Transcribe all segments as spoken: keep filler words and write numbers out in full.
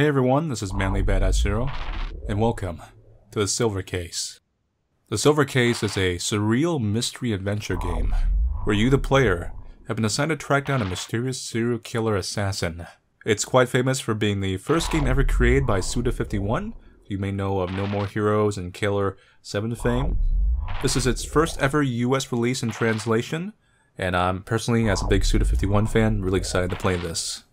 Hey everyone, this is ManlyBadassHero, and welcome to The Silver Case. The Silver Case is a surreal mystery adventure game, where you, the player, have been assigned to track down a mysterious serial killer assassin. It's quite famous for being the first game ever created by Suda fifty-one, you may know of No More Heroes and Killer seven fame. This is its first ever U S release and translation, and I'm personally, as a big Suda fifty-one fan, really excited to play this.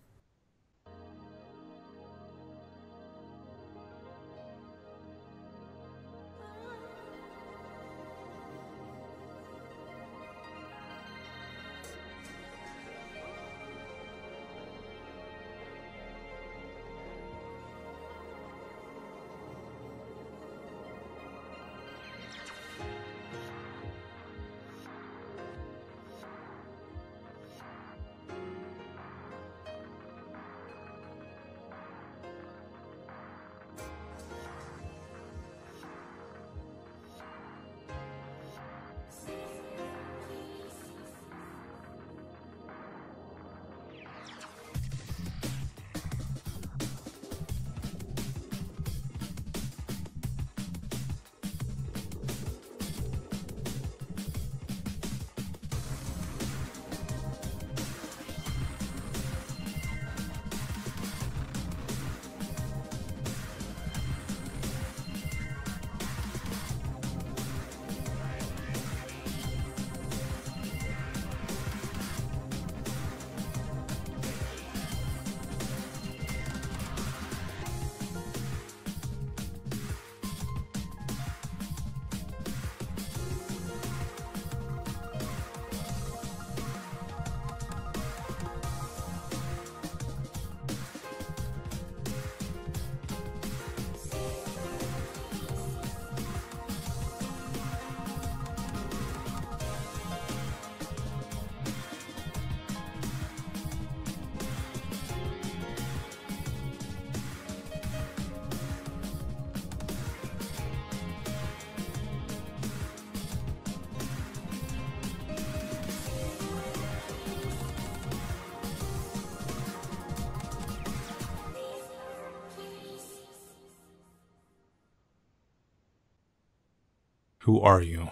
Who are you?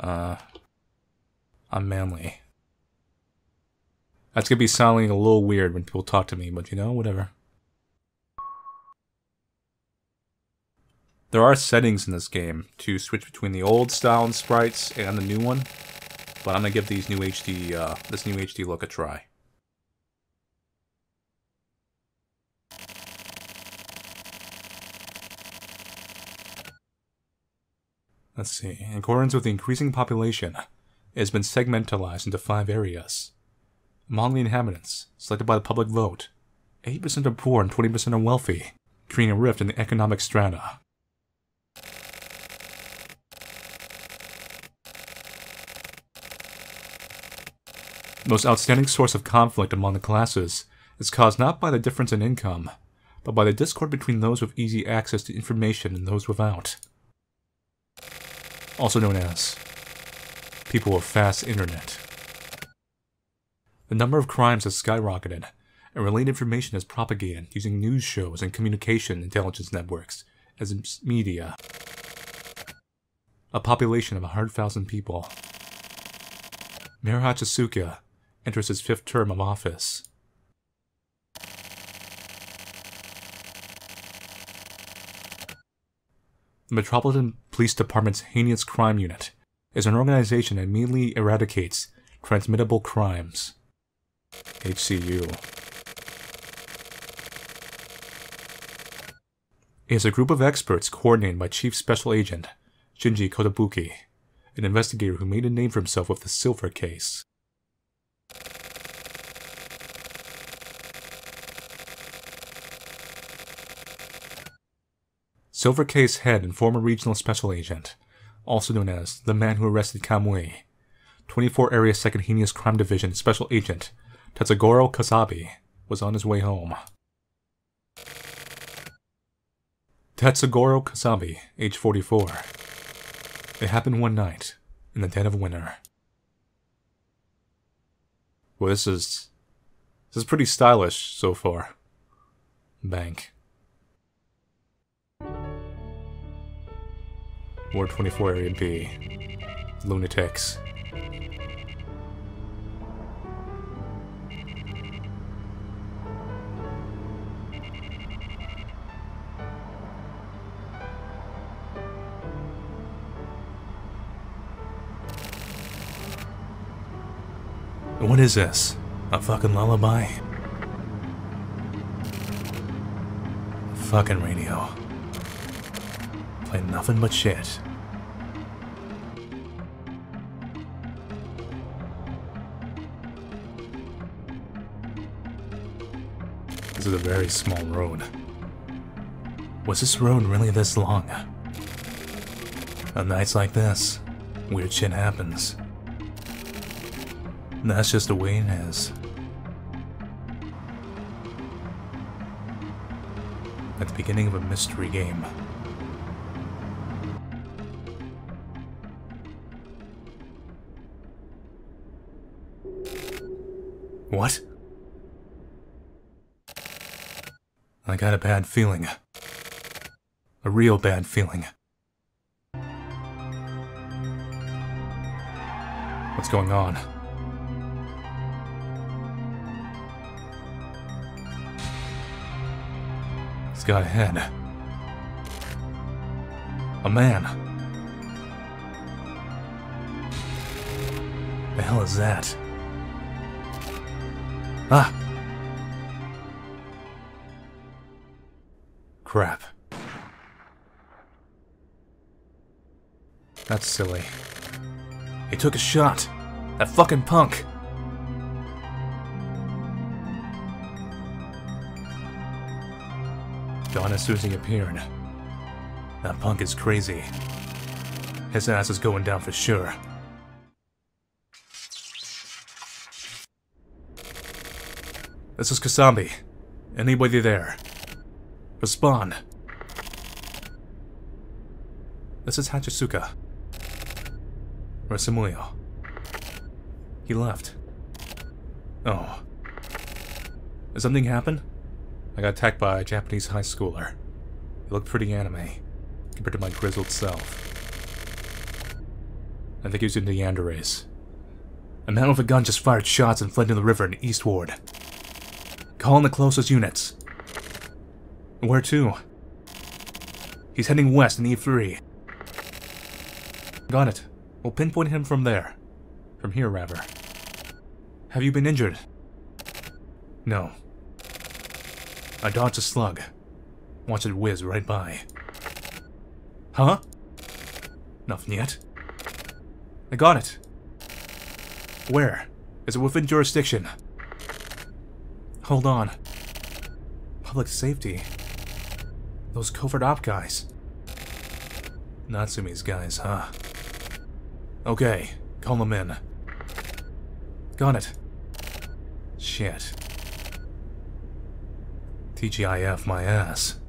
Uh, I'm Manly. That's gonna be sounding a little weird when people talk to me, but you know, whatever. There are settings in this game to switch between the old style and sprites and the new one, but I'm gonna give these new H D, uh, this new H D look a try. Let's see, in accordance with the increasing population, it has been segmentalized into five areas. Among the inhabitants, selected by the public vote, eighty percent are poor and twenty percent are wealthy, creating a rift in the economic strata. The most outstanding source of conflict among the classes is caused not by the difference in income, but by the discord between those with easy access to information and those without. Also known as people with fast internet. The number of crimes has skyrocketed, and related information is propagated using news shows and communication intelligence networks as media. A population of one hundred thousand people. Mirahachisuka enters his fifth term of office. The Metropolitan Police Department's heinous crime unit is an organization that immediately eradicates transmittable crimes. H C U. It is a group of experts coordinated by Chief Special Agent Shinji Kotobuki, an investigator who made a name for himself with the Silver Case. Silver Case head and former regional special agent, also known as the man who arrested Kamui, twenty-four Area second Heinous Crime Division Special Agent Tetsugoro Kusabi was on his way home. Tetsugoro Kusabi, age forty-four. It happened one night, in the dead of winter. Well, this is... this is pretty stylish so far. bank. Ward twenty-four, Area B. Lunatics. What is this? A fucking lullaby? Fucking radio. Play nothing but shit. This is a very small road. Was this road really this long? On nights like this, weird shit happens. That's just the way it is. At the beginning of a mystery game. What? I got a bad feeling. A real bad feeling. What's going on? Got a head. A man. The hell is that? Ah! Crap. That's silly. He took a shot! That fucking punk! Gone as soon as he appeared. That punk is crazy. His ass is going down for sure. This is Kusabi. Anybody there? Respond. This is Hachisuka. Rasumuyo. He left. Oh. Did something happen? I got attacked by a Japanese high schooler. He looked pretty anime, compared to my grizzled self. I think he was in the Yandere's. A man with a gun just fired shots and fled to the river and eastward. Call in the closest units. Where to? He's heading west in E three. Got it. We'll pinpoint him from there. From here, rather. Have you been injured? No. I dodged a slug. Watched it whiz right by. Huh? Nothing yet. I got it. Where? Is it within jurisdiction? Hold on. Public safety? Those covert op guys. Natsume's guys, huh? Okay, call them in. Got it. Shit. T G I F my ass.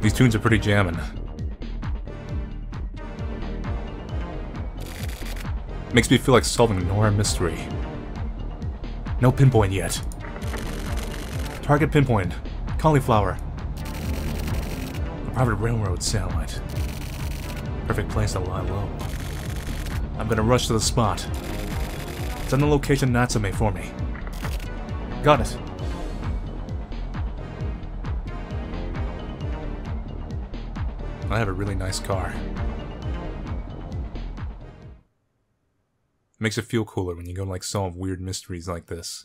These tunes are pretty jammin'. Makes me feel like solving an horror mystery. No pinpoint yet. Target pinpoint. Cauliflower. A private railroad satellite. Perfect place to lie low. I'm gonna rush to the spot. Send the location Natsume for me. Got it. I have a really nice car. Makes it feel cooler when you go like solve weird mysteries like this.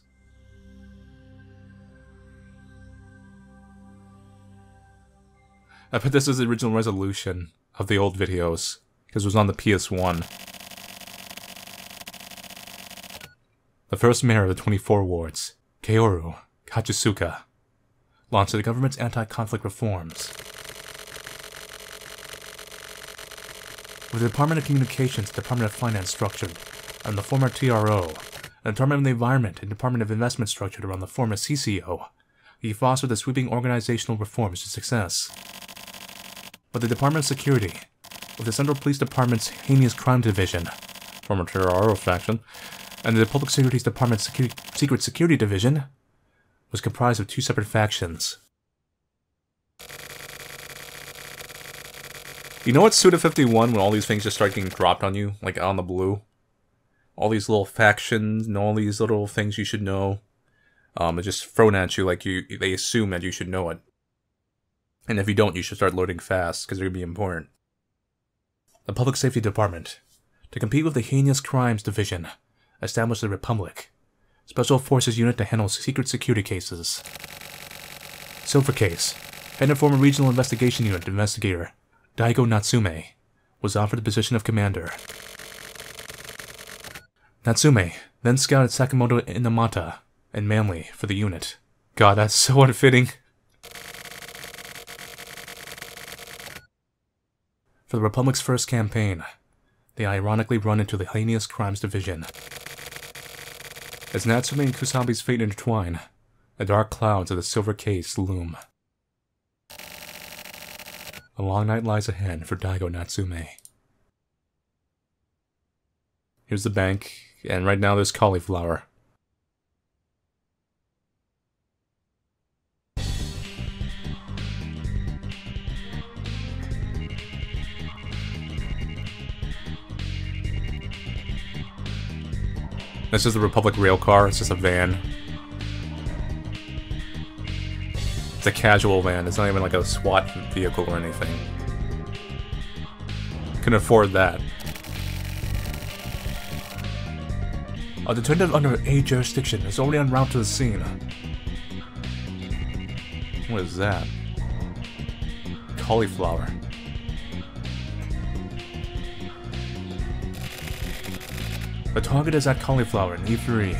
I bet this is the original resolution of the old videos, because it was on the P S one. The first mayor of the twenty-four wards, Kaoru Hachisuka, launched the government's anti-conflict reforms. With the Department of Communications, Department of Finance structured around the former T R O, and the Department of the Environment and Department of Investment structured around the former C C O, he fostered the sweeping organizational reforms to success. But the Department of Security, with the Central Police Department's Heinous Crime Division, former Terraro faction, and the Public Securities Department's Security, Secret Security Division was comprised of two separate factions. You know what, Suda fifty-one, when all these things just start getting dropped on you, like out on the blue? All these little factions and all these little things you should know. Um, it's just thrown at you like you they assume that you should know it. And if you don't, you should start loading fast, because they're going to be important. The Public Safety Department, to compete with the Heinous Crimes Division, established the Republic. Special Forces Unit to handle secret security cases. Silver Case, head and former Regional Investigation Unit investigator Daigo Natsume was offered the position of commander. Natsume then scouted Sakamoto Inamata and Manly for the unit. God, that's so unfitting. For the Republic's first campaign, they ironically run into the Heinous Crimes Division. As Natsume and Kusabi's fate intertwine, the dark clouds of the Silver Case loom. A long night lies ahead for Daigo Natsume. Here's the bank, and right now there's cauliflower. This is the Republic rail car, it's just a van. It's a casual van, it's not even like a SWAT vehicle or anything. Couldn't afford that. A detective under A jurisdiction is already en route to the scene. What is that? Cauliflower. The target is at Cauliflower in E three.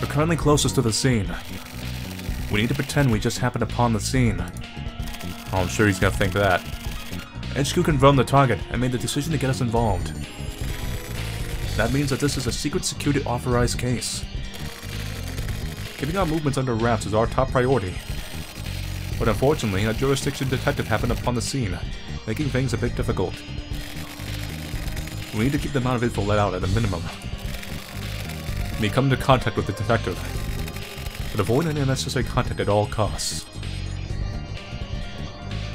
We're currently closest to the scene. We need to pretend we just happened upon the scene. Oh, I'm sure he's gonna think that. H Q confirmed the target and made the decision to get us involved. That means that this is a secret security authorized case. Keeping our movements under wraps is our top priority. But unfortunately, a jurisdiction detective happened upon the scene, making things a bit difficult. We need to keep the amount of info let out at a minimum. We come into contact with the detective, but avoid any unnecessary contact at all costs.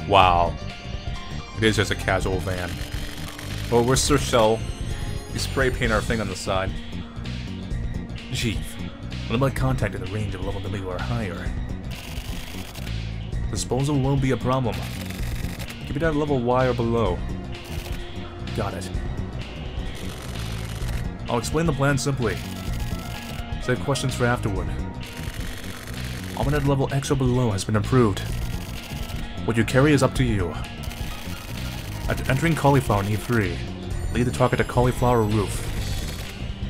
Wow. It is just a casual van. Well, we're Sir Shell. We spray paint our thing on the side. Chief, what about contact in the range of level W or higher? Disposal won't be a problem. Keep it at level Y or below. Got it. I'll explain the plan simply. Save questions for afterward. Armament at level X or below has been approved. What you carry is up to you. After entering Cauliflower in E three, lead the target to Cauliflower Roof.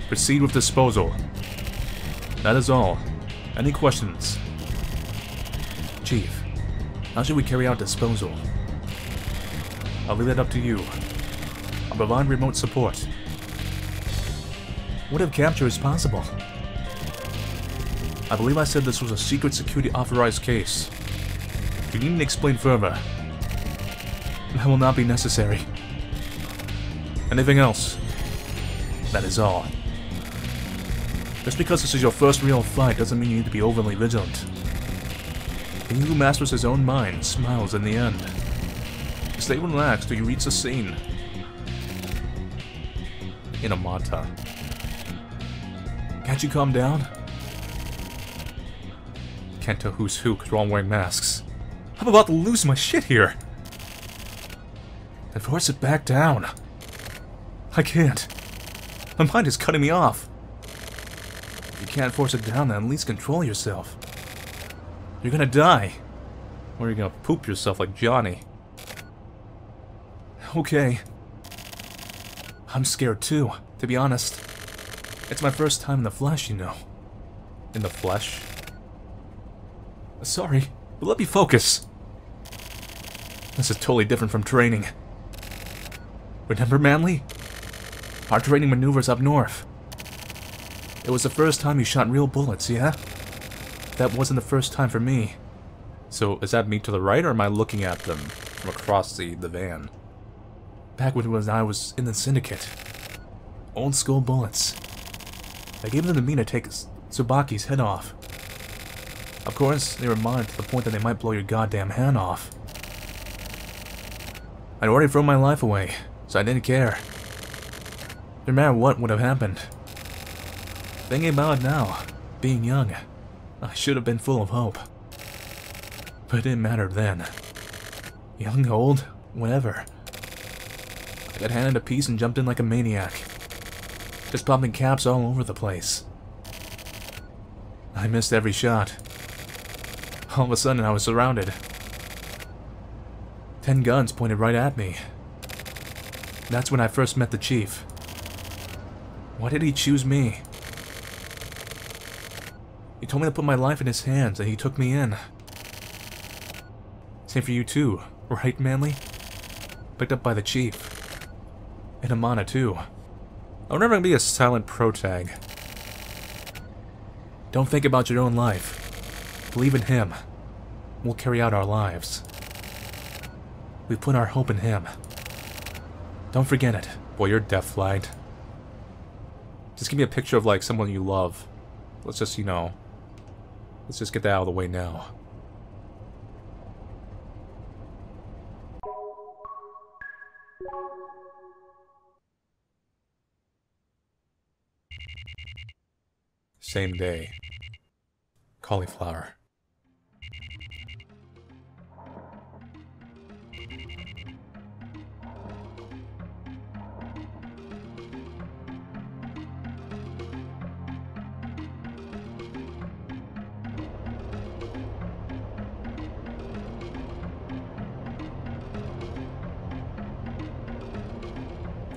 Proceed with disposal. That is all. Any questions? Chief, how should we carry out disposal? I'll leave that up to you. I'll provide remote support. What if capture is possible? I believe I said this was a secret security authorized case. You needn't explain further. That will not be necessary. Anything else? That is all. Just because this is your first real fight doesn't mean you need to be overly vigilant. He who masters his own mind smiles in the end. Stay relaxed till you reach the scene. Inamata. Can't you calm down? Can't tell who's who because we're all wearing masks. I'm about to lose my shit here! And force it back down. I can't. My mind is cutting me off. If you can't force it down, then at least control yourself. You're gonna die. Or you're gonna poop yourself like Johnny. Okay. I'm scared too, to be honest. It's my first time in the flesh, you know. In the flesh? Sorry, but let me focus. This is totally different from training. Remember, Manly? Our training maneuvers up north. It was the first time you shot real bullets, yeah? That wasn't the first time for me. So, is that me to the right, or am I looking at them from across the, the van? back when I was in the Syndicate. Old school bullets. I gave them to me to take Tsubaki's head off. Of course, they were monitored to the point that they might blow your goddamn hand off. I'd already thrown my life away, so I didn't care. No matter what would have happened. Thinking about it now, being young, I should have been full of hope. But it didn't matter then. Young, old, whatever. I got handed a piece and jumped in like a maniac. Just popping caps all over the place. I missed every shot. All of a sudden, I was surrounded. Ten guns pointed right at me. That's when I first met the chief. Why did he choose me? He told me to put my life in his hands, and he took me in. Same for you too, right, Manly? Picked up by the chief. And Inamata too. I'm never gonna be a silent protag. Don't think about your own life. Believe in him. We'll carry out our lives. We put our hope in him. Don't forget it. Boy, you're death-flagged. Just give me a picture of, like, someone you love. Let's just, you know... Let's just get that out of the way now. Same day. Cauliflower.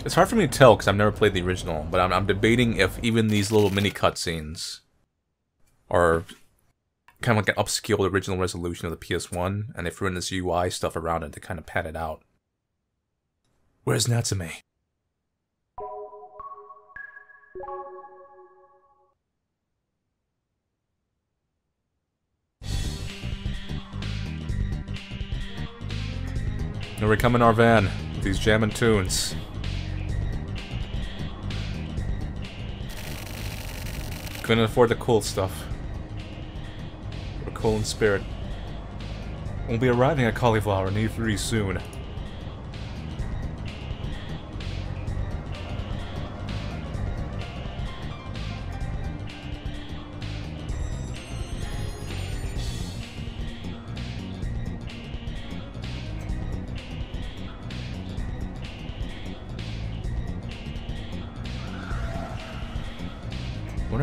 It's hard for me to tell because I've never played the original, but I'm, I'm debating if even these little mini cutscenes are kind of like an upscaled original resolution of the P S one, and they threw in this U I stuff around it to kind of pad it out. Where's Natsume? Now we're coming our van with these jamming tunes. Couldn't afford the cool stuff. We're cool in spirit. We'll be arriving at Cauliflower in E three soon.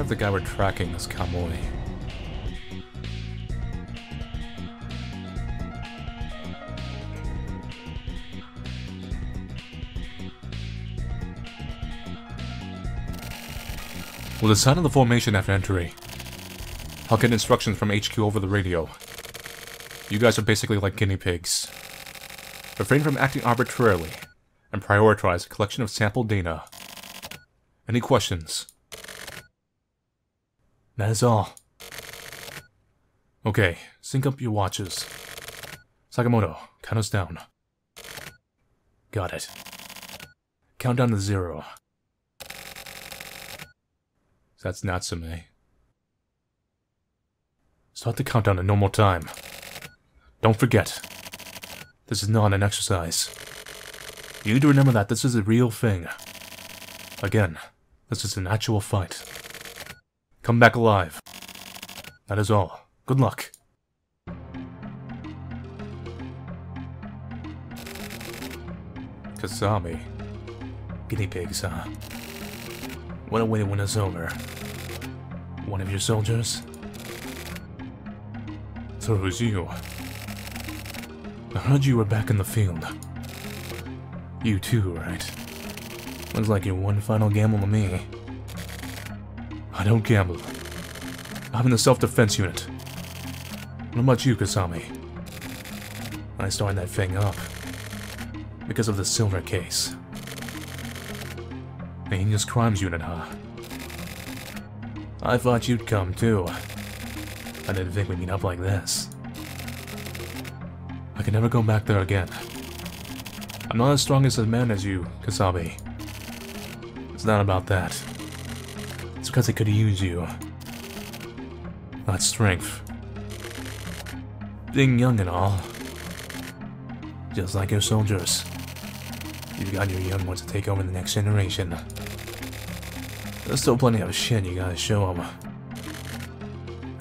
The guy we're tracking is Kamui. We'll decide on the formation after entry. I'll get instructions from H Q over the radio. You guys are basically like guinea pigs. Refrain from acting arbitrarily, and prioritize a collection of sample data. Any questions? That is all. Okay, sync up your watches. Sakamoto, count us down. Got it. Countdown to zero. That's Natsume. Start the countdown at normal time. Don't forget, this is not an exercise. You need to remember that this is a real thing. Again, this is an actual fight. Come back alive. That is all. Good luck. Kusabi. Guinea pigs, huh? What a way to win us over. One of your soldiers? So it was you. I heard you were back in the field. You too, right? Looks like your one final gamble to me. I don't gamble. I'm in the self-defense unit. What about you, Kusabi? I started that thing up because of the Silver Case. The heinous crimes unit, huh? I thought you'd come too. I didn't think we'd meet up like this. I can never go back there again. I'm not as strong as a man as you, Kusabi. It's not about that. It's because I could use you. Not strength. Being young and all. Just like your soldiers. You've got your young ones to take over the next generation. There's still plenty of shit you gotta show them.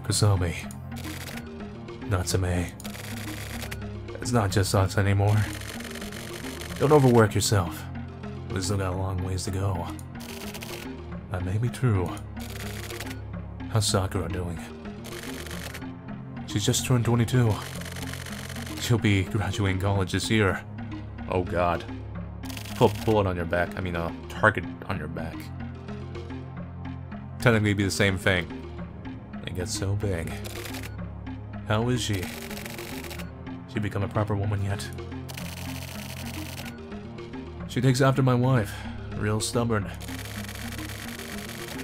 Kusabi. Natsume. It's not just us anymore. Don't overwork yourself. We still got a long ways to go. That may be true. How's Sakura doing? She's just turned twenty-two. She'll be graduating college this year. Oh god. Put a bullet on your back. I mean, a target on your back. Technically, it'd be the same thing. It gets so big. How is she? She become a proper woman yet? She takes after my wife. Real stubborn.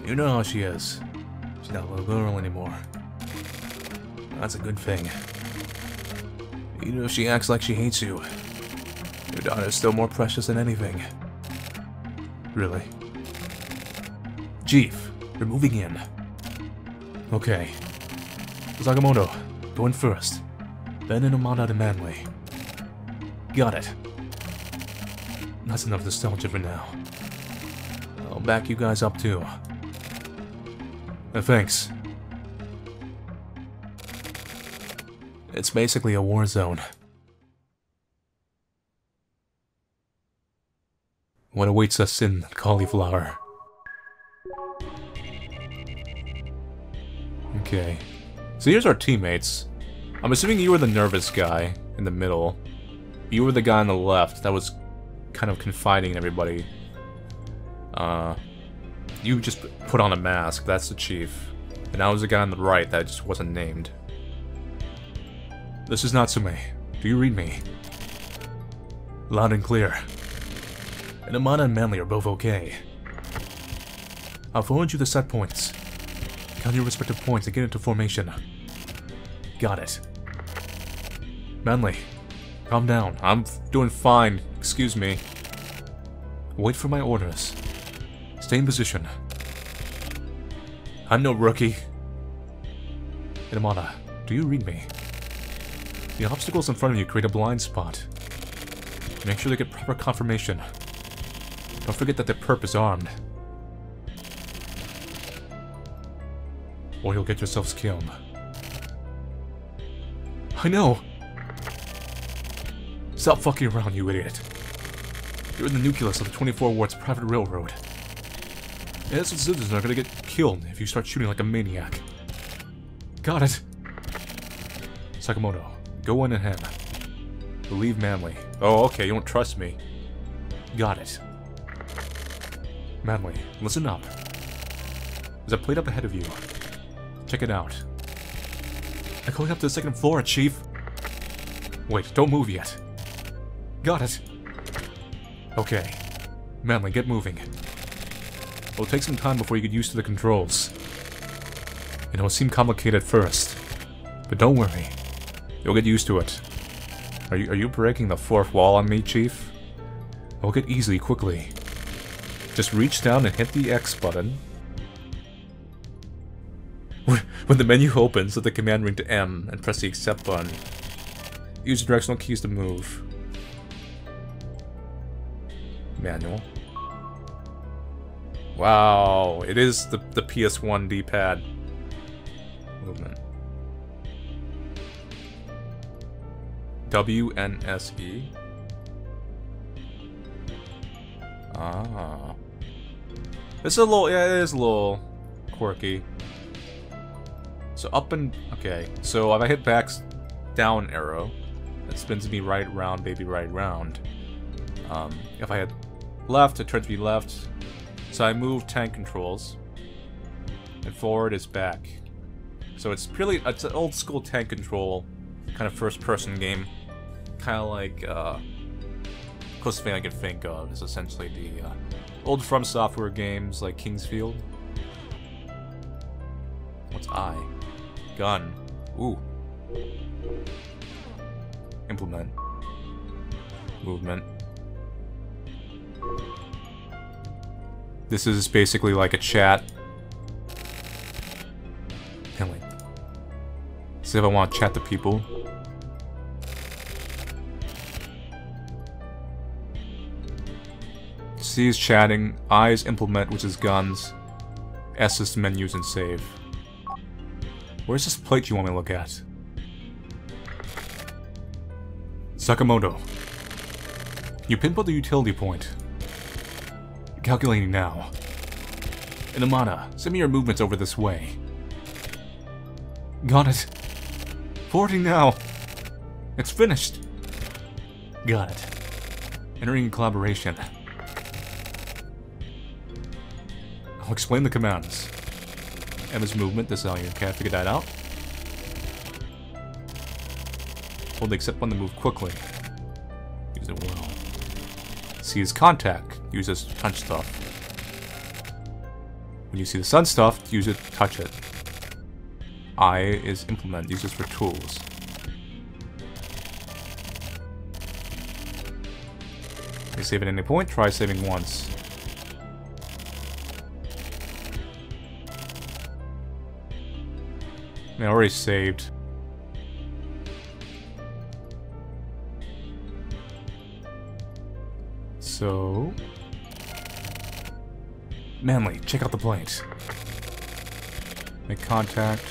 You know how she is. She's not a little girl anymore. That's a good thing. Even if she acts like she hates you, your daughter is still more precious than anything. Really. Chief, we're moving in. Okay. Sakamoto, go in first. Then Inamata to Manly. Got it. That's enough nostalgia for now. I'll back you guys up too. Uh, thanks. It's basically a war zone. What awaits us in Cauliflower? Okay. So here's our teammates. I'm assuming you were the nervous guy in the middle. You were the guy on the left that was kind of confiding everybody. Uh, you just put on a mask, that's the chief. And I was the guy on the right that just wasn't named. This is Natsume. Do you read me? Loud and clear. Inamata and Manly are both okay. I'll forward you the set points. Count your respective points and get into formation. Got it. Manly, calm down. I'm doing fine. Excuse me. Wait for my orders. Stay in position. I'm no rookie. Inamata, do you read me? The obstacles in front of you create a blind spot. Make sure they get proper confirmation. Don't forget that their perp is armed. Or you'll get yourselves killed. I know! Stop fucking around, you idiot. You're in the nucleus of the twenty-four wards private railroad. Innocent citizens are gonna get killed if you start shooting like a maniac. Got it! Sakamoto, go in and him. Believe Manly. Oh, okay, you don't trust me. Got it. Manly, listen up. There's a plate up ahead of you. Check it out. I'm going up to the second floor, Chief. Wait, don't move yet. Got it. Okay. Manly, get moving. It'll take some time before you get used to the controls. It'll seem complicated first, but don't worry. You'll get used to it. Are you, are you breaking the fourth wall on me, Chief? It'll get easy quickly. Just reach down and hit the X button. When the menu opens, set the command ring to M and press the accept button. Use the directional keys to move. Manual. Wow, it is the, the P S one D-pad. Movement. W N S E. Ah, it's a little, yeah, it is a little quirky. So up and okay. So if I hit back, down arrow, it spins me right round, baby, right round. Um, if I hit left, it turns me left. So I move tank controls, and forward is back. So it's purely it's an old school tank control kind of first person game, kind of like uh, closest thing I can think of is essentially the uh, old From Software games like Kingsfield. What's I? Gun. Ooh. Implement. Movement. This is basically like a chat. And like, see if I want to chat to people. C is chatting, I is implement, which is guns, S is menus and save. Where's this plate you want me to look at? Sakamoto. You pinballed the utility point. Calculating now. Inamata, send me your movements over this way. Got it. Forwarding now. It's finished. Got it. Entering collaboration. I'll explain the commands. Emma's movement, this is how you can figure that out. Hold the accept button to move quickly. Use it well. See his contact. Use this to touch stuff. When you see the sun stuff, use it to touch it. I is implement. Use this for tools. You save at any point. Try saving once. I mean, I already saved. So... Manly, check out the plate. Make contact.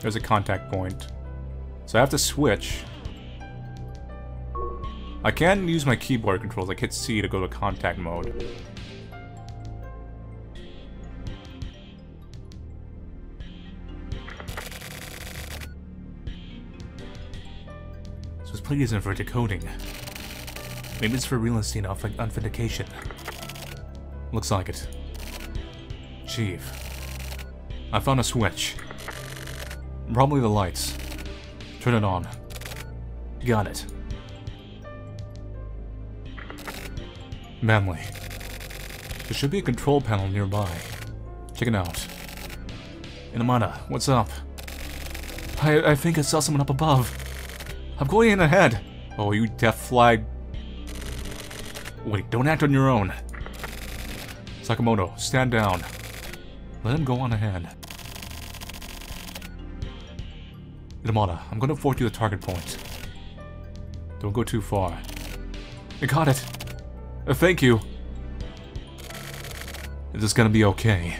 There's a contact point. So I have to switch. I can use my keyboard controls, like hit C to go to contact mode. Plate isn't for decoding. Maybe it's for realistic authentication. Looks like it. Chief. I found a switch. Probably the lights. Turn it on. Got it. Manly. There should be a control panel nearby. Check it out. Inamata, what's up? I, I think I saw someone up above. I'm going in ahead! Oh, you deaf flag. Wait, don't act on your own. Sakamoto, stand down. Let him go on ahead. Inamata, I'm gonna forward you the target point. Don't go too far. I got it! Uh, thank you! Is this gonna be okay?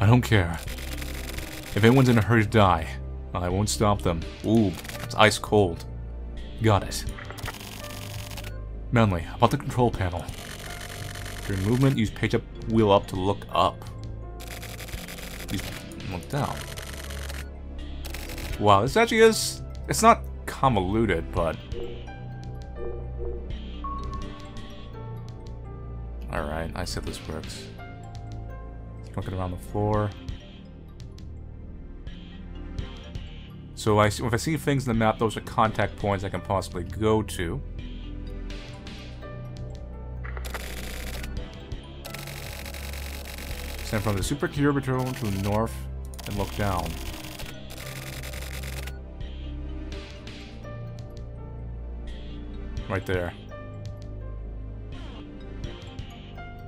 I don't care. If anyone's in a hurry to die, I won't stop them. Ooh. It's ice cold. Got it. Manly, about the control panel. During movement, use page up, wheel up to look up. Use look down. Wow, this actually is... It's not convoluted, but... Alright, I see how this works. Looking around the floor. So I, if I see things in the map, those are contact points I can possibly go to. Send from the super orbital to the north and look down. Right there.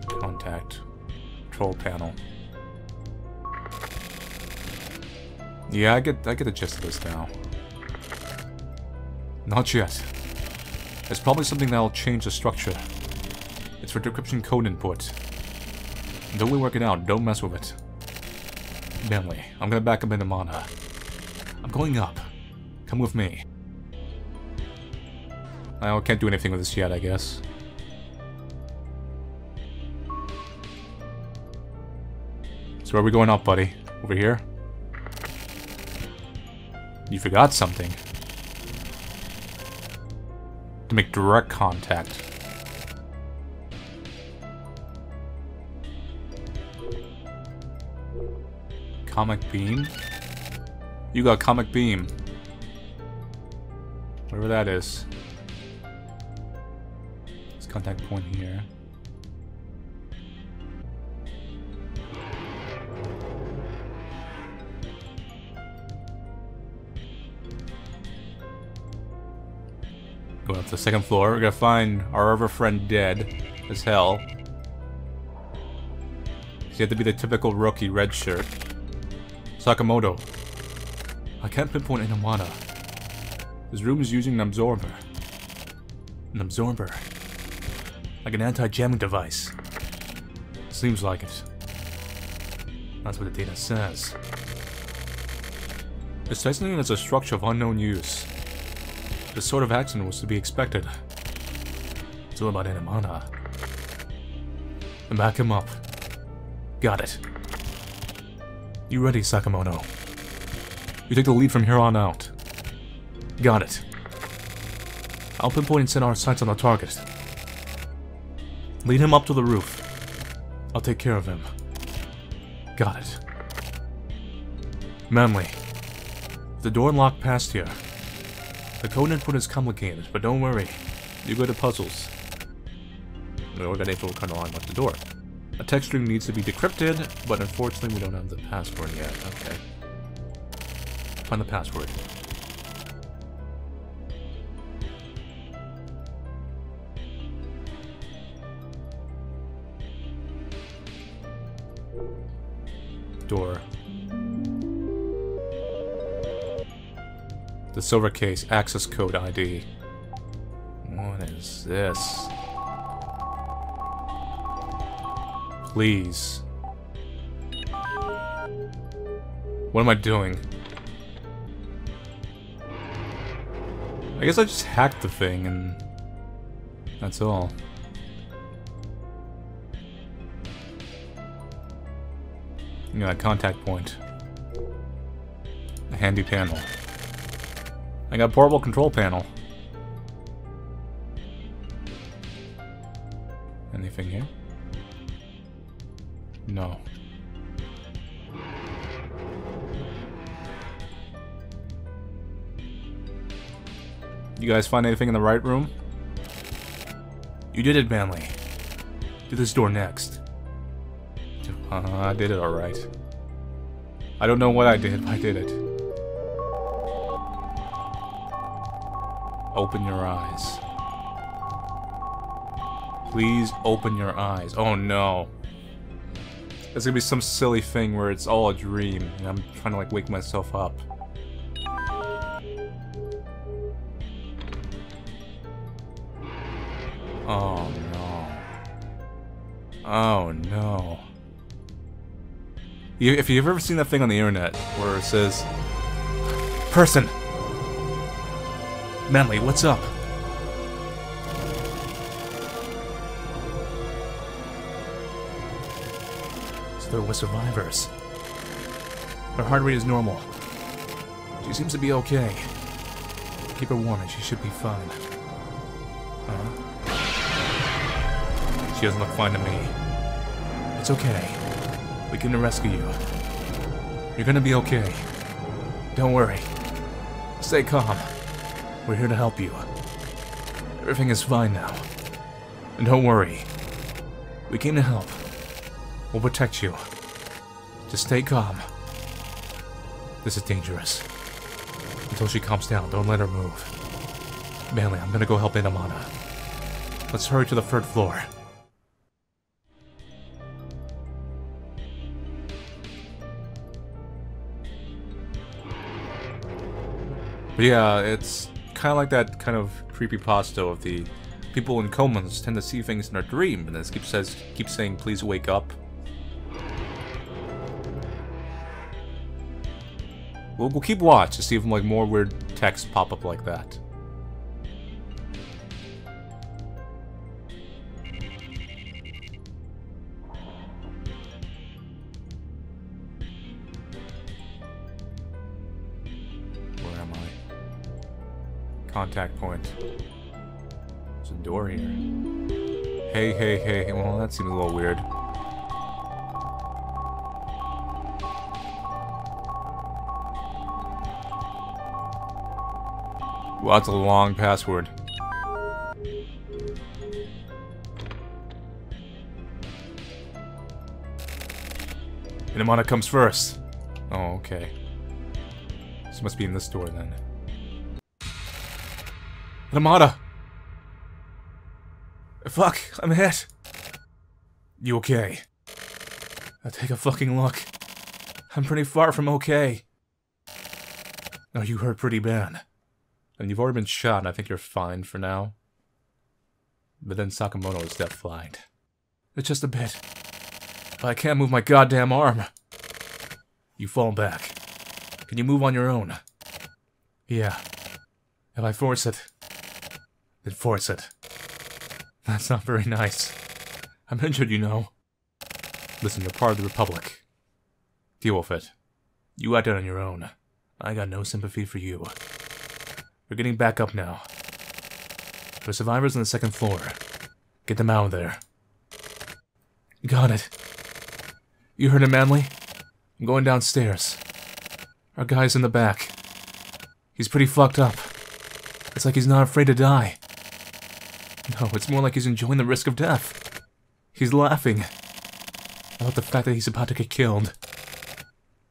Contact. Control panel. Yeah, I get I get the gist of this now. Not yet. It's probably something that'll change the structure. It's for decryption code input. Don't we work it out, don't mess with it. Manly, I'm gonna back up Inamata. I'm going up. Come with me. I can't do anything with this yet, I guess. So where are we going up, buddy? Over here? You forgot something. To make direct contact. Comic beam? You got comic beam. Whatever that is. There's contact point here. Going up to the second floor. We're gonna find our other friend dead as hell. So you have to be the typical rookie red shirt. Sakamoto. I can't pinpoint Inamata. His room is using an absorber. An absorber. Like an anti-jamming device. Seems like it. That's what the data says. It's something that's a structure of unknown use. This sort of accident was to be expected. It's all about Inamata. And back him up. Got it. You ready, Sakamoto? You take the lead from here on out. Got it. I'll pinpoint and set our sights on the target. Lead him up to the roof. I'll take care of him. Got it. Manly. The door unlocked past here. The code input is complicated, but don't worry. You're good at puzzles. The organizer will kind of unlock the door. A text string needs to be decrypted, but unfortunately we don't have the password yet. Okay. Find the password. Door. The Silver Case, access code I D. What is this? Please. What am I doing? I guess I just hacked the thing and that's all. You know, a contact point. A handy panel. I got a portable control panel. Anything here? No. You guys find anything in the right room? You did it, Manly. Do this door next. Uh, I did it alright. I don't know what I did, but I did it. Open your eyes. Please open your eyes. Oh no. It's gonna be some silly thing where it's all a dream, and I'm trying to like wake myself up. Oh no. Oh no. You, if you've ever seen that thing on the internet where it says, person! Manly, what's up? So there were survivors. Her heart rate is normal. She seems to be okay. Keep her warm and she should be fine. Huh? She doesn't look fine to me. It's okay. We can rescue you. You're gonna be okay. Don't worry. Stay calm. We're here to help you. Everything is fine now. And don't worry. We came to help. We'll protect you. Just stay calm. This is dangerous. Until she calms down, don't let her move. Manly, I'm gonna go help Inamata. Let's hurry to the third floor. But yeah, it's kind of like that kind of creepypasta of the people in comas tend to see things in their dream, and this keeps says keeps saying, "Please wake up." We'll, we'll keep watch to see if like more weird texts pop up like that. Contact point. There's a door here. Hey, hey, hey. Well, that seems a little weird. Well, that's a long password. Inamata comes first. Oh, okay. This must be in this door then. Inamata! Fuck, I'm hit. You okay? Now take a fucking look. I'm pretty far from okay. No, you hurt pretty bad. And you've already been shot, and I think you're fine for now. But then Sakamoto is death-flying. It's just a bit. But I can't move my goddamn arm. You fall back. Can you move on your own? Yeah. If I force it, then force it. That's not very nice. I'm injured, you know. Listen, you're part of the Republic. Deal with it. You act out on your own. I got no sympathy for you. We're getting back up now. There are survivors on the second floor. Get them out of there. Got it. You heard it, Manly? I'm going downstairs. Our guy's in the back. He's pretty fucked up. It's like he's not afraid to die. No, it's more like he's enjoying the risk of death. He's laughing about the fact that he's about to get killed.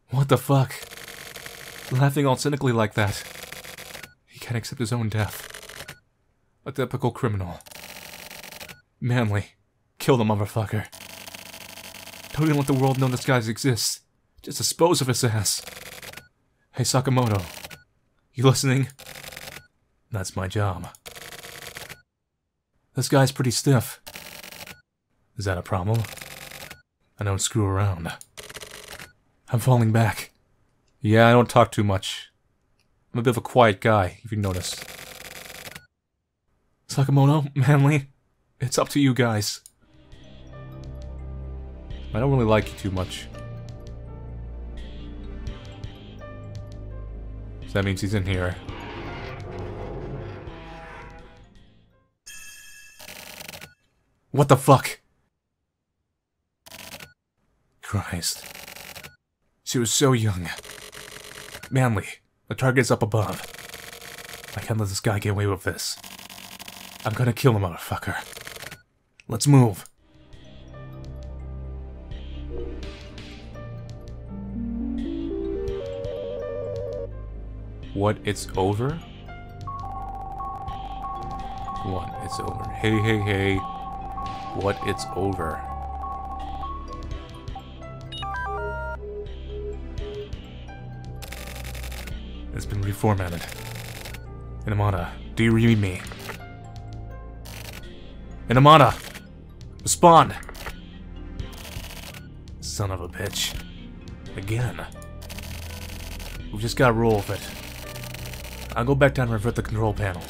What the fuck? Laughing all cynically like that. He can't accept his own death. A typical criminal. Manly, kill the motherfucker. Don't even let the world know this guy exists. Just dispose of his ass. Hey Sakamoto, you listening? That's my job. This guy's pretty stiff. Is that a problem? I don't screw around. I'm falling back. Yeah, I don't talk too much. I'm a bit of a quiet guy, if you notice. Sakamoto, Manly, it's up to you guys. I don't really like you too much. So that means he's in here. What the fuck? Christ. She was so young. Manly, the target's up above. I can't let this guy get away with this. I'm gonna kill the motherfucker. Let's move. What, it's over? What, it's over. Hey, hey, hey. What, it's over. It's been reformatted. Inamata, do you read me? Inamata! Respond! Son of a bitch. Again. We've just got to roll with it. I'll go back down and revert the control panel.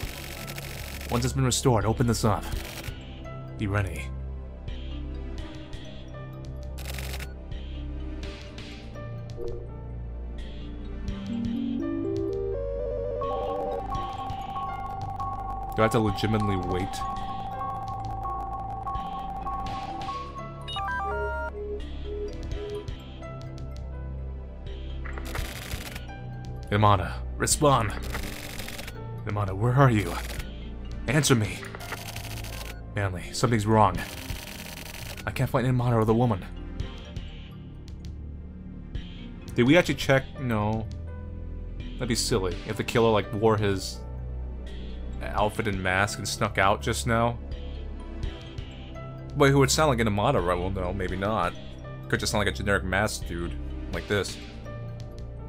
Once it's been restored, open this up. Be ready. Do I have to legitimately wait? Inamata, respond! Inamata, where are you? Answer me! Manly, something's wrong. I can't find Inamata or the woman. Did we actually check? No. That'd be silly if the killer, like, wore his outfit and mask and snuck out just now. Wait, who would sound like Inamata, right? Well, no, maybe not. Could just sound like a generic mask dude, like this.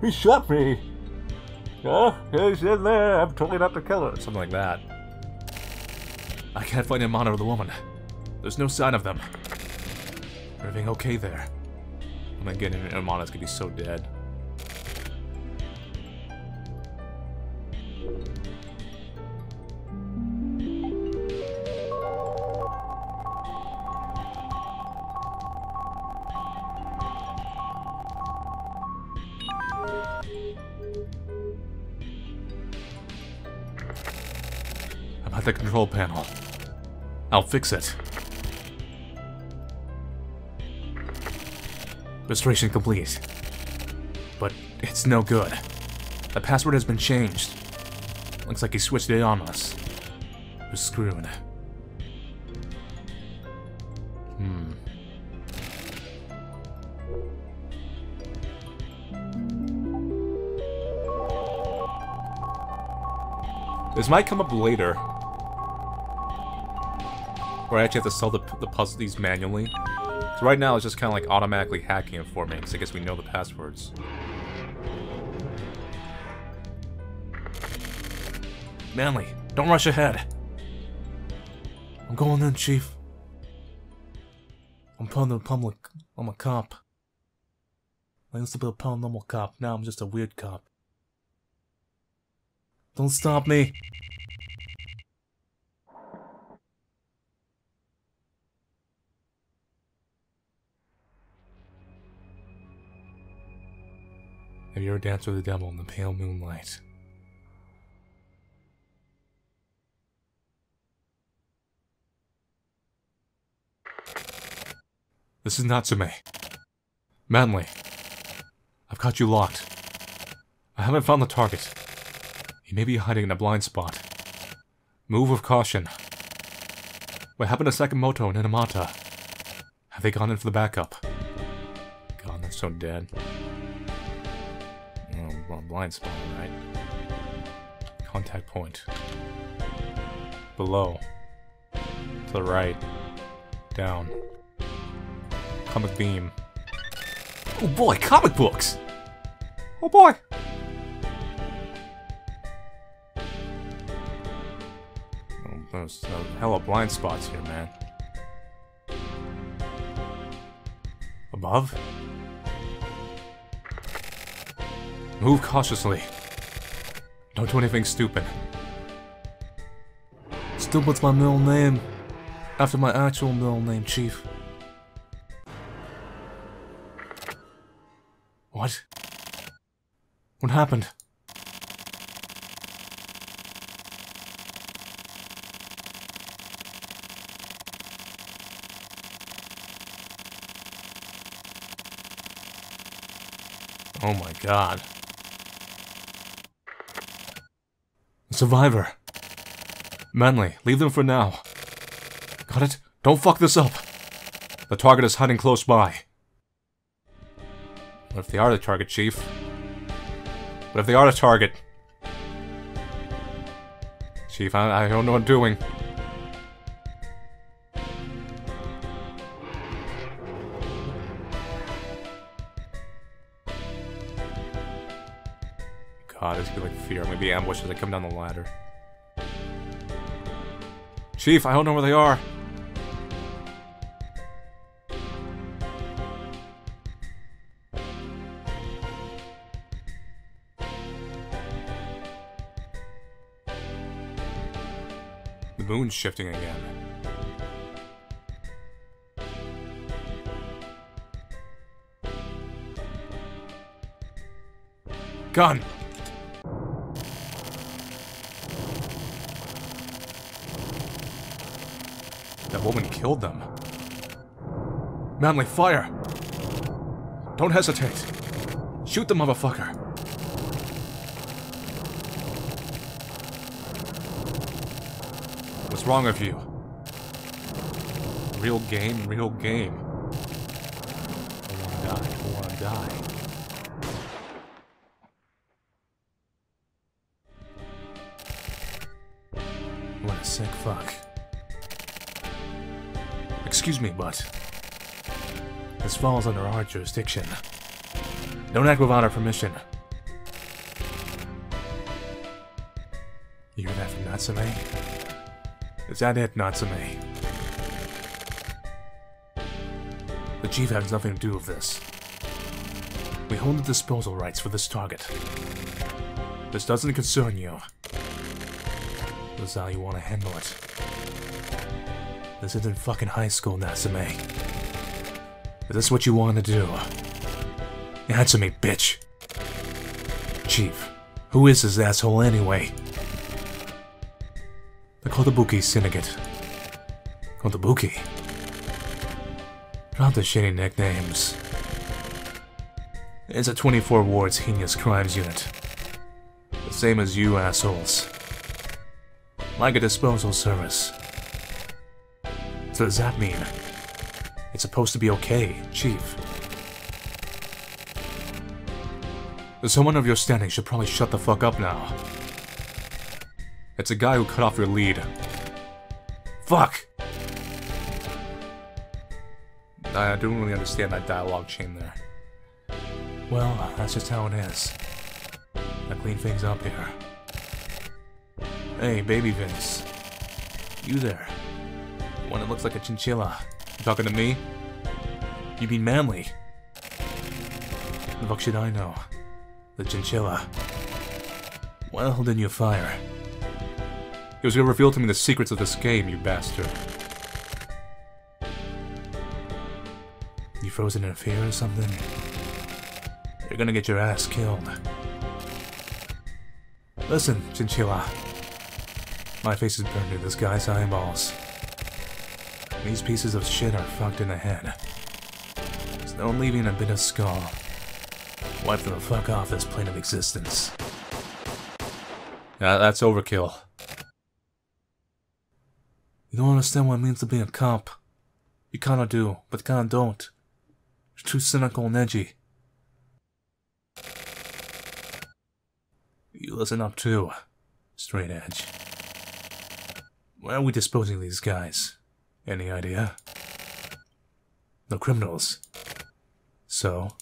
He shot me! Oh, he's in there, I'm totally not the killer. Something like that. I can't find Inamata or the woman. There's no sign of them. Everything okay there? I'm gonna get in, Inamata's gonna be so dead. The control panel. I'll fix it. Restoration complete. But it's no good. The password has been changed. Looks like he switched it on us. We're screwed. Hmm. This might come up later. where I actually have to solve the, the puzzle these manually. So right now it's just kind of like automatically hacking it for me, because I guess we know the passwords. Manly, don't rush ahead. I'm going in, Chief. I'm part of the Republic. I'm a cop. I used to be a paranormal cop, now I'm just a weird cop. Don't stop me! Have you ever danced with the devil in the pale moonlight? This is Natsume. Manly. I've got you locked. I haven't found the target. He may be hiding in a blind spot. Move with caution. What happened to Sakamoto and Inamata? Have they gone in for the backup? God, that's so dead. Oh, well, blind spot, right? Contact point. Below. To the right. Down. Comic beam. Oh boy, comic books! Oh boy! Oh, there's a hell of blind spots here, man. Above? Move cautiously. Don't do anything stupid. Stupid's my middle name. After my actual middle name, Chief. What? What happened? Oh my God. A survivor. Manly, leave them for now. Got it? Don't fuck this up. The target is hiding close by. What if they are the target, Chief? What if they are the target? Chief, I, I don't know what I'm doing. God, it's like fear. I'm gonna be ambushed as I come down the ladder. Chief, I don't know where they are. Moon's shifting again. Gun! That woman killed them. Manly, fire! Don't hesitate. Shoot the motherfucker. What's wrong with you? Real game, real game. I wanna die, I wanna die. What a sick fuck. Excuse me, but this falls under our jurisdiction. Don't act without our permission. You hear that from Natsume? Is that it, Natsume? The Chief has nothing to do with this. We hold the disposal rights for this target. This doesn't concern you. This is how you want to handle it. This isn't fucking high school, Natsume. Is this what you want to do? Answer me, bitch! Chief, who is this asshole anyway? The Kotobuki Syndicate. Kotobuki? Drop the shady nicknames. It's a twenty-four Wards Heinous Crimes Unit. The same as you assholes. Like a disposal service. So does that mean it's supposed to be okay, Chief? Someone of your standing should probably shut the fuck up now. It's a guy who cut off your lead. Fuck! I don't really understand that dialogue chain there. Well, that's just how it is. I clean things up here. Hey, babyface. You there. One that looks like a chinchilla. You talking to me? You mean Manly? The fuck should I know? The chinchilla. Why the hell didn't you fire? It was gonna reveal to me the secrets of this game, you bastard. You frozen in fear or something? You're gonna get your ass killed. Listen, chinchilla. My face is burned to this guy's eyeballs. These pieces of shit are fucked in the head. There's no leaving a bit of skull. Wipe them the fuck off this plane of existence. Nah, that's overkill. You don't understand what it means to be a cop. You kinda do, but kinda don't. You're too cynical and edgy. You listen up too, straight edge. Why are we disposing of these guys? Any idea? No criminals. So?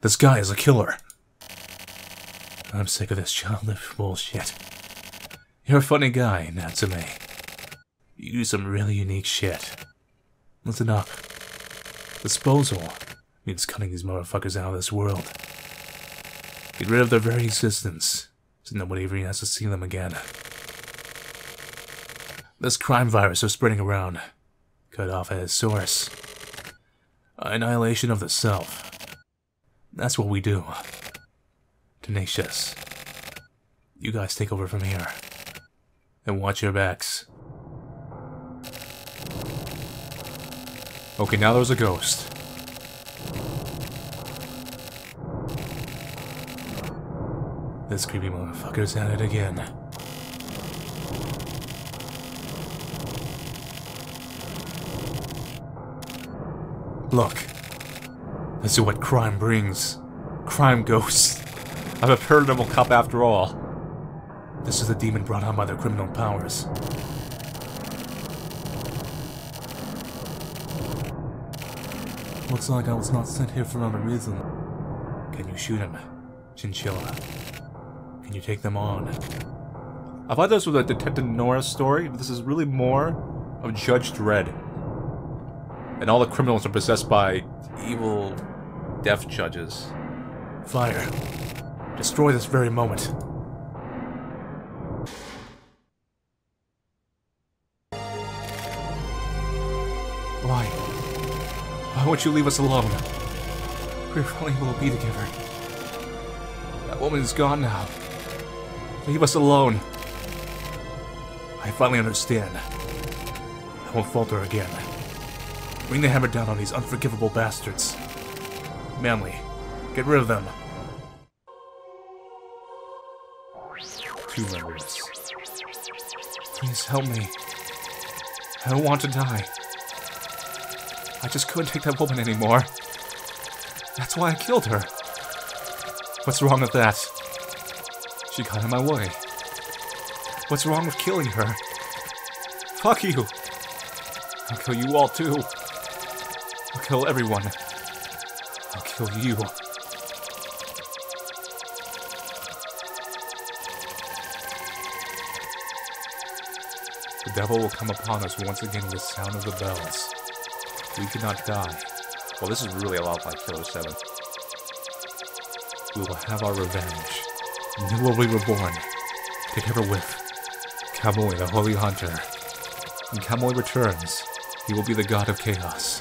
This guy is a killer! I'm sick of this childish bullshit. You're a funny guy, Natsume. You do some really unique shit. Listen up. Disposal means cutting these motherfuckers out of this world. Get rid of their very existence, so nobody ever has to see them again. This crime virus is spreading around. Cut off at its source. Annihilation of the self. That's what we do. Tenacious. You guys take over from here. And watch your backs. Okay, now there's a ghost. This creepy motherfucker's at it again. Look, this is what crime brings. Crime ghosts. I'm a paranormal cop after all. This is the demon brought on by their criminal powers. Looks like I was not sent here for another reason. Can you shoot him, Chinchilla? Can you take them on? I thought this was a Detective Nora story, but this is really more of Judge Dredd. And all the criminals are possessed by evil death judges. Fire. Destroy this very moment. Why? Why won't you leave us alone? We're probably will be together. That woman is gone now. Leave us alone. I finally understand. I won't falter again. Bring the hammer down on these unforgivable bastards. Manly, get rid of them. Two members. Please help me. I don't want to die. I just couldn't take that woman anymore. That's why I killed her. What's wrong with that? She got in my way. What's wrong with killing her? Fuck you! I'll kill you all too. I'll kill everyone. I'll kill you. The devil will come upon us once again with the sound of the bells. We cannot die. Well, this is really a lot like Killer seven. We will have our revenge. New will be reborn. Together with Kamui, the Holy Hunter. When Kamui returns, he will be the god of chaos.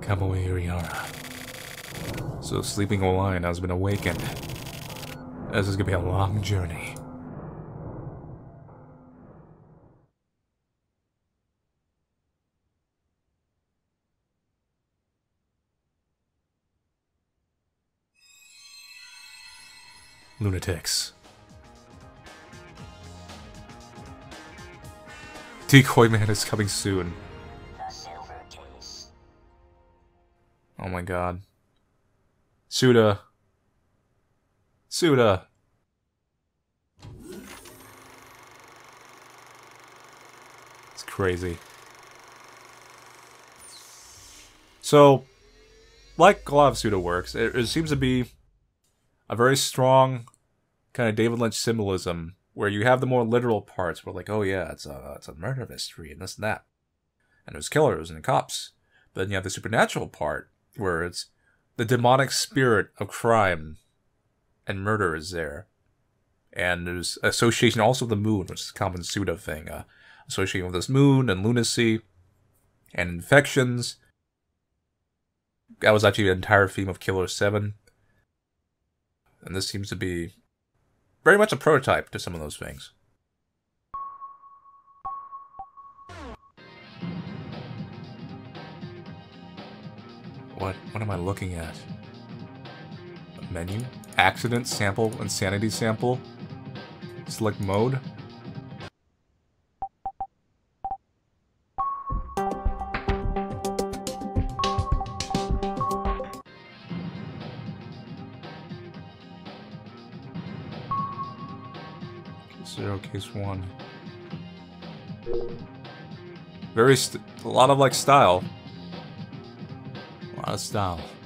Kamui Iriara. So sleeping a lion has been awakened. This is gonna be a long journey. Lunatics. Decoy Man is coming soon. The Silver Case. Oh my god. Suda. Suda. It's crazy. So, like a lot of Suda works, it, it seems to be a very strong kind of David Lynch symbolism, where you have the more literal parts, where like, oh yeah, it's a, it's a murder mystery, and this and that. And there's killers and cops. But then you have the supernatural part, where it's the demonic spirit of crime and murder is there. And there's association also with the moon, which is a common Suda thing. Uh, associating with this moon and lunacy and infections. That was actually an entire theme of Killer seven. And this seems to be very much a prototype to some of those things. What, what am I looking at? A menu? Accident sample, insanity sample. Select mode. Zero case one. Very st- a lot of like style. A lot of style.